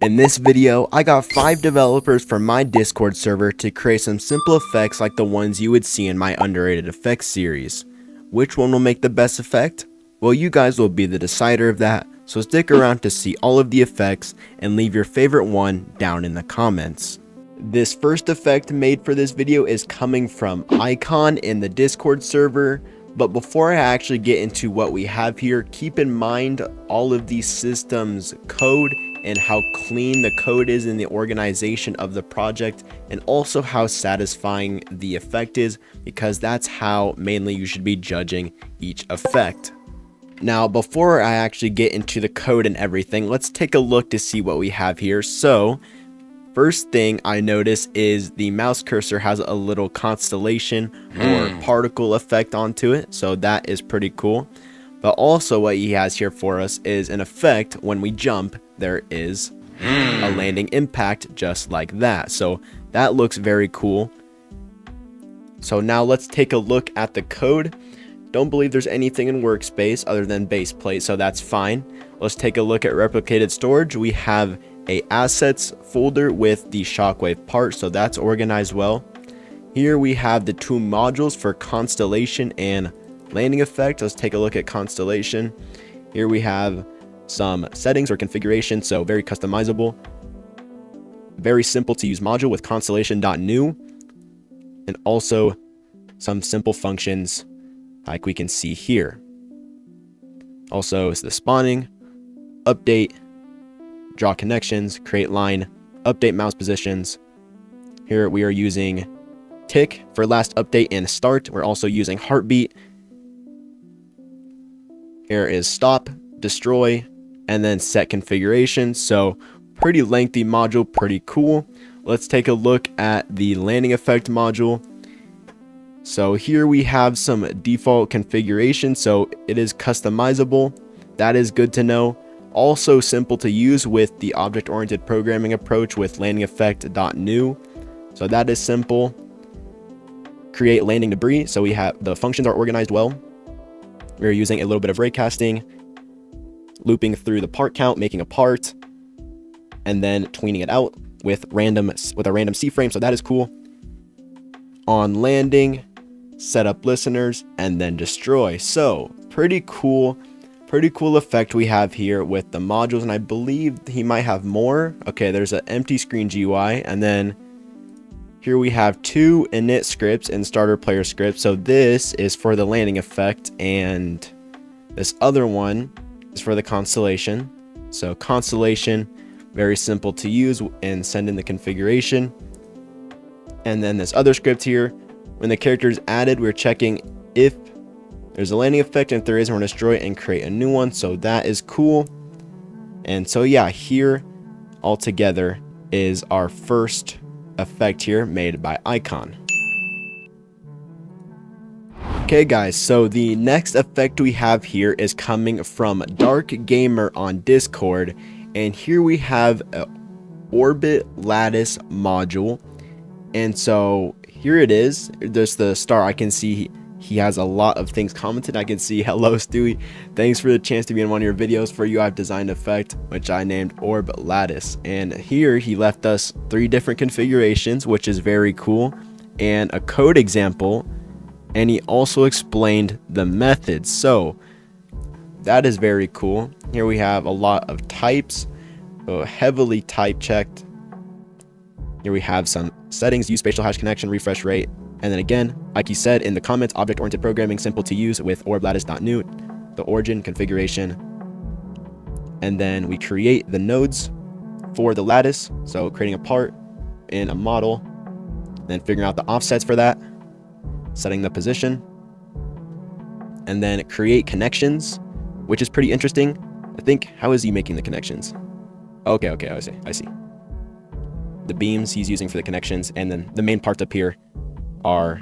In this video, I got 5 developers from my Discord server to create some simple effects like the ones you would see in my underrated effects series. Which one will make the best effect? Well, you guys will be the decider of that, so stick around to see all of the effects and leave your favorite one down in the comments. This first effect made for this video is coming from Icon in the Discord server. But before I actually get into what we have here, keep in mind all of these systems' code and how clean the code is in the organization of the project, and also how satisfying the effect is, because that's how mainly you should be judging each effect. Now, before I actually get into the code and everything, let's take a look to see what we have here. So, first thing I notice is the mouse cursor has a little constellation or particle effect onto it, so that is pretty cool. But also what he has here for us is an effect when we jump, there is a landing impact just like that. So that looks very cool. So now let's take a look at the code. Don't believe there's anything in workspace other than base plate, so that's fine. Let's take a look at replicated storage. We have an assets folder with the shockwave part, so that's organized well. Here we have the two modules for constellation and landing effect. Let's take a look at constellation. Here we have some settings or configuration, so very customizable. Very simple to use module with constellation.new, and also some simple functions like we can see here. Also is the spawning, update, draw connections, create line, update mouse positions. Here we are using tick for last update and start. We're also using heartbeat. Here is stop, destroy, and then set configuration. So pretty lengthy module, pretty cool. Let's take a look at the landing effect module. So here we have some default configuration, so it is customizable. That is good to know. Also simple to use with the object-oriented programming approach with landingeffect.new, so that is simple. Create landing debris, so we have the functions are organized well. We're using a little bit of raycasting, looping through the part count, making a part, and then tweening it out with a random C-frame, so that is cool. On landing, set up listeners, and then destroy. So pretty cool effect we have here with the modules, and I believe he might have more. Okay, there's an empty screen GUI, and then here we have 2 init scripts and starter player scripts. So this is for the landing effect, and this other one is for the constellation. So constellation, very simple to use and send in the configuration. And then this other script here, when the character is added, we're checking if there's a landing effect, and if there is, we're going to destroy and create a new one. So that is cool. And so yeah, here altogether is our first effect here made by Icon. Okay guys, so the next effect we have here is coming from Dark Gamer on Discord. And here we have an Orb Lattice module. And so here it is. There's the star. I can see he has a lot of things commented. I can see, hello Stewie, thanks for the chance to be in one of your videos. For you, I've designed an effect which I named Orb Lattice. And here he left us 3 different configurations, which is very cool, and a code example. And he also explained the methods. So that is very cool. Here we have a lot of types, so heavily type checked. Here we have some settings, use spatial hash connection, refresh rate. And then again, like you said in the comments, object-oriented programming, simple to use with orblattice.new, the origin configuration. And then we create the nodes for the lattice. So creating a part in a model, then figuring out the offsets for that, setting the position, and then create connections, which is pretty interesting. I think, how is he making the connections? Okay, I see. The beams he's using for the connections, and then the main parts up here are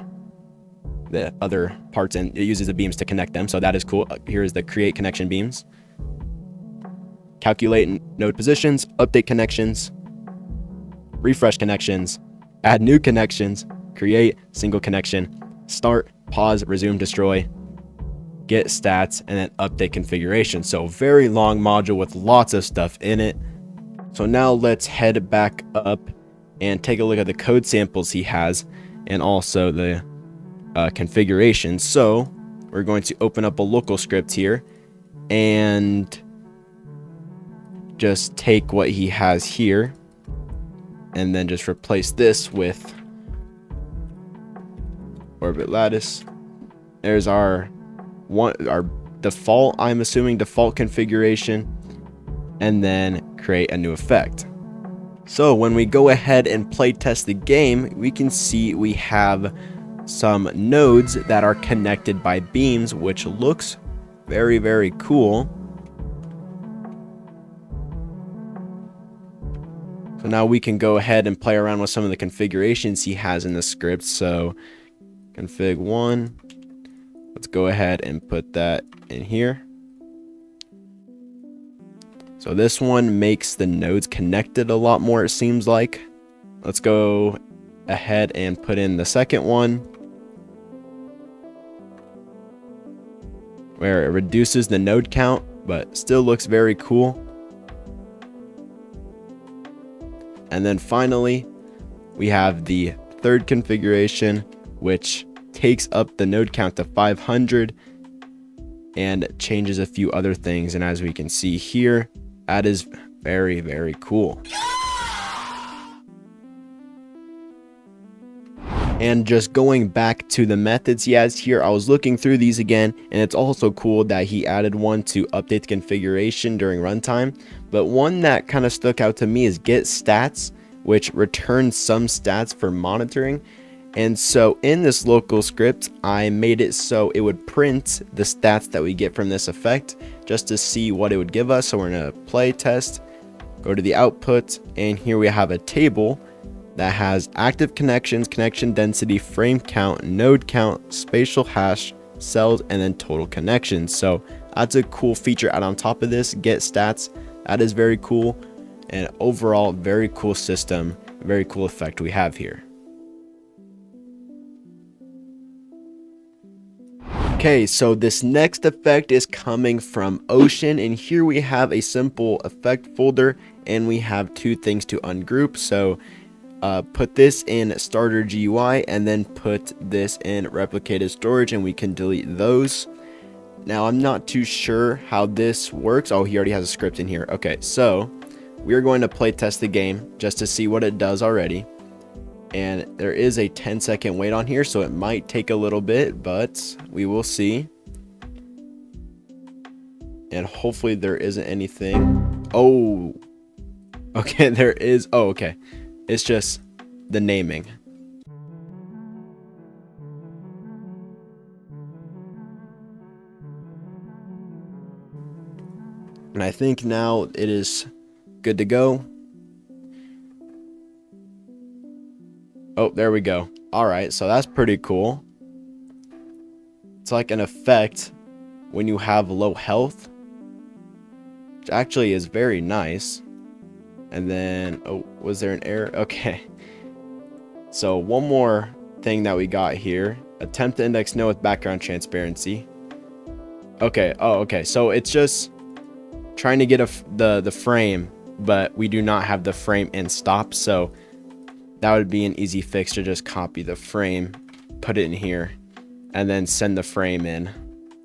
the other parts, and it uses the beams to connect them, so that is cool. Here is the create connection beams, calculate node positions, update connections, refresh connections, add new connections, create single connection, start, pause, resume, destroy, get stats, and then update configuration. So very long module with lots of stuff in it. So now let's head back up and take a look at the code samples he has and also the configuration. So we're going to open up a local script here and just take what he has here and then just replace this with Orb Lattice. There's our default, I'm assuming default configuration, and then create a new effect. So when we go ahead and play test the game, we can see we have some nodes that are connected by beams, which looks very, very cool. So now we can go ahead and play around with some of the configurations he has in the script. So config one, let's go ahead and put that in here. So this one makes the nodes connected a lot more, it seems like. Let's go ahead and put in the second one, where it reduces the node count, but still looks very cool. And then finally, we have the third configuration, which takes up the node count to 500 and changes a few other things. And as we can see here, that is very, very cool. And just going back to the methods he has here, I was looking through these again, and it's also cool that he added one to update the configuration during runtime. But one that kind of stuck out to me is get stats, which returns some stats for monitoring. And so in this local script, I made it so it would print the stats that we get from this effect just to see what it would give us. So we're going to play test, go to the output, and here we have a table that has active connections, connection density, frame count, node count, spatial hash, cells, and then total connections. So that's a cool feature. And on top of this, get stats, that is very cool. And overall, very cool system, very cool effect we have here. Okay, so this next effect is coming from Ocean, and here we have a simple effect folder, and we have two things to ungroup. So put this in starter GUI and then put this in replicated storage, and we can delete those. Now I'm not too sure how this works. Oh, he already has a script in here. Okay, so we're going to play test the game just to see what it does already. And there is a 10-second wait on here, so it might take a little bit, but we will see. And hopefully there isn't anything. Oh, okay, there is. Oh, okay. It's just the naming. And I think now it is good to go. Oh, there we go. All right, so that's pretty cool. It's like an effect when you have low health, which actually is very nice. And then, oh, was there an error? Okay. So one more thing that we got here. Attempt to index node with background transparency. Okay. Oh, okay. So it's just trying to get the frame, but we do not have the frame in stop. So that would be an easy fix to just copy the frame, put it in here, and then send the frame in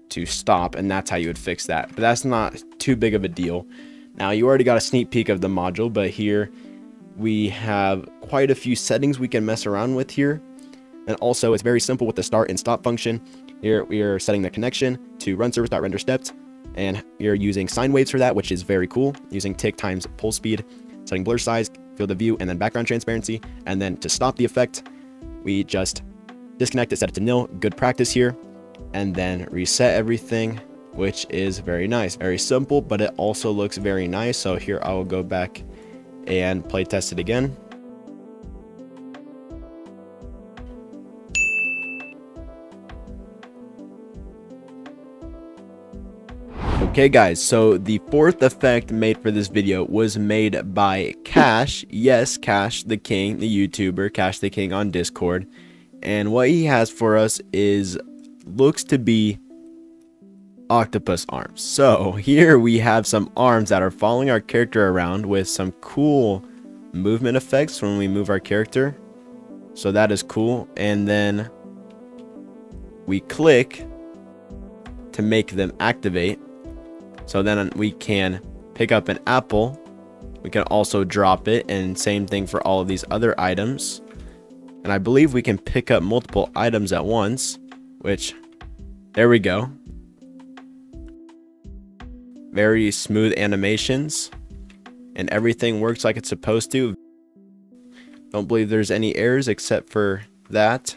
to stop. And that's how you would fix that. But that's not too big of a deal. Now, you already got a sneak peek of the module, but here we have quite a few settings we can mess around with here. And also, it's very simple with the start and stop function. Here, we are setting the connection to run service.render steps, and you're using sine waves for that, which is very cool, using tick times pulse speed, setting blur size, field of view, and then background transparency. And then to stop the effect, we just disconnect it, set it to nil, good practice here, and then reset everything, which is very nice, very simple, but it also looks very nice. So here I will go back and play test it again. Okay guys, so the fourth effect made for this video was made by Cash. Yes, Cash the King, the YouTuber, Cash the King on Discord. And what he has for us is, looks to be octopus arms. So here we have some arms that are following our character around with some cool movement effects when we move our character. So that is cool. And then we click to make them activate. So then we can pick up an apple. We can also drop it, and same thing for all of these other items. And I believe we can pick up multiple items at once, which, there we go. Very smooth animations, and everything works like it's supposed to. Don't believe there's any errors except for that.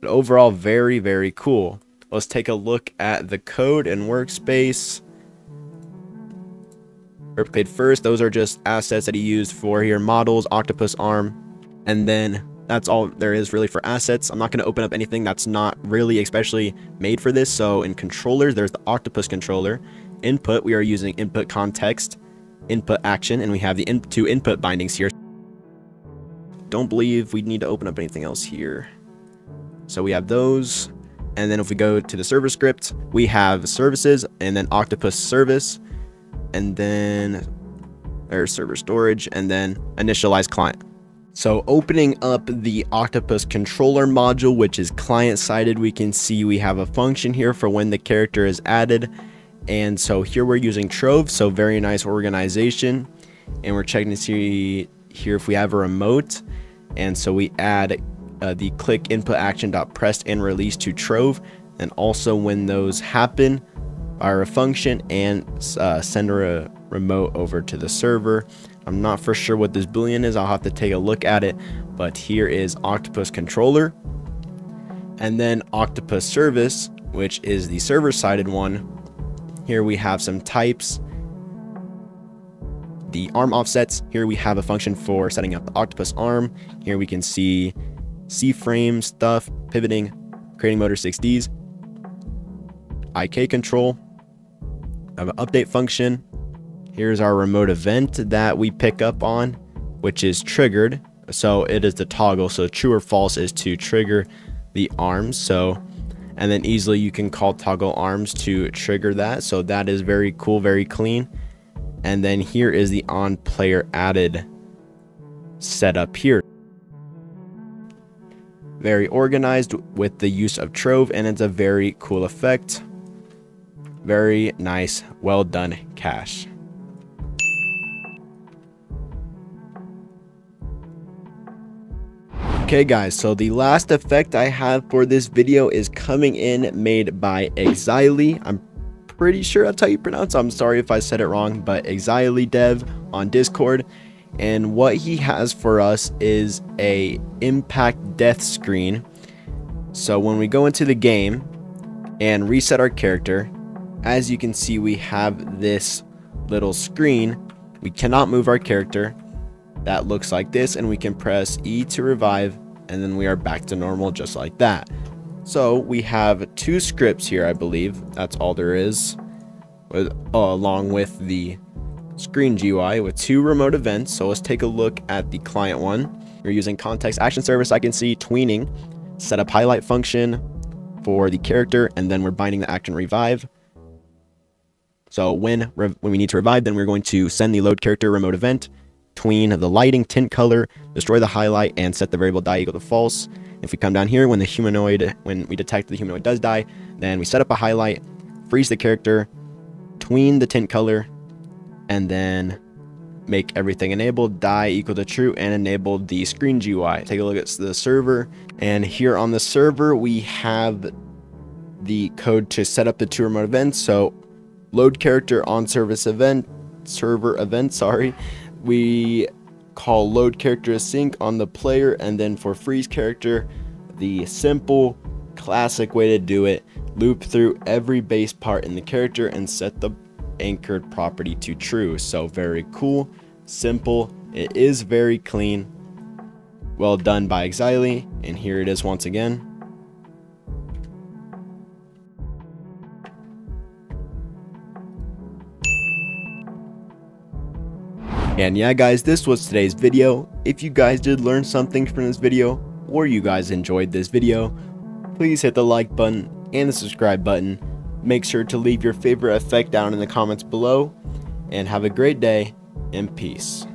But overall, very, very cool. Let's take a look at the code and workspace. Replicate first, those are just assets that he used for here, models, octopus arm, and then that's all there is really for assets. I'm not going to open up anything that's not really especially made for this. So in controllers, there's the octopus controller. Input, we are using input context, input action, and we have the two input bindings here. Don't believe we need to open up anything else here. So we have those, and then if we go to the server script, we have services, and then octopus service, and then there's server storage, and then initialize client. So opening up the octopus controller module, which is client-sided, we can see we have a function here for when the character is added. And so here we're using Trove, so very nice organization. And we're checking to see here if we have a remote. And so we add the click input action dot press and release to Trove. And also when those happen, our function, and send a remote over to the server. I'm not for sure what this boolean is. I'll have to take a look at it, but here is octopus controller, and then octopus service, which is the server-sided one. Here we have some types, the arm offsets. Here we have a function for setting up the octopus arm. Here we can see C-frame stuff, pivoting, creating motor 6Ds, IK control. I have an update function. Here's our remote event that we pick up on, which is triggered. So it is the toggle. So true or false is to trigger the arms. So, and then easily you can call toggle arms to trigger that. So that is very cool, very clean. And then here is the on player added setup here. Very organized with the use of Trove, and it's a very cool effect. Very nice, well done, Cash. Okay guys, so the last effect I have for this video is coming in made by Exily. I'm pretty sure that's how you pronounce it. I'm sorry if I said it wrong, but Exily Dev on Discord. And what he has for us is a impact death screen. So when we go into the game and reset our character, as you can see, we have this little screen. We cannot move our character. That looks like this, and we can press E to revive, and then we are back to normal just like that. So we have two scripts here, I believe. That's all there is, along with the screen GUI with two remote events. So let's take a look at the client one. We're using context action service. I can see tweening, set up highlight function for the character, and then we're binding the action revive. So when we need to revive, then we're going to send the load character remote event, tween the lighting, tint color, destroy the highlight, and set the variable die equal to false. If we come down here, when we detect the humanoid does die, then we set up a highlight, freeze the character, tween the tint color, and then make everything enabled, die equal to true, and enable the screen GUI. Take a look at the server, and here on the server, we have the code to set up the two remote events. So load character on server event, we call load character async on the player, and then for freeze character, the simple classic way to do it, loop through every base part in the character and set the anchored property to true. So very cool, simple, it is very clean, well done by Exily. And here it is once again. And yeah guys, this was today's video. If you guys did learn something from this video, or you guys enjoyed this video, please hit the like button and the subscribe button. Make sure to leave your favorite effect down in the comments below, and have a great day and peace.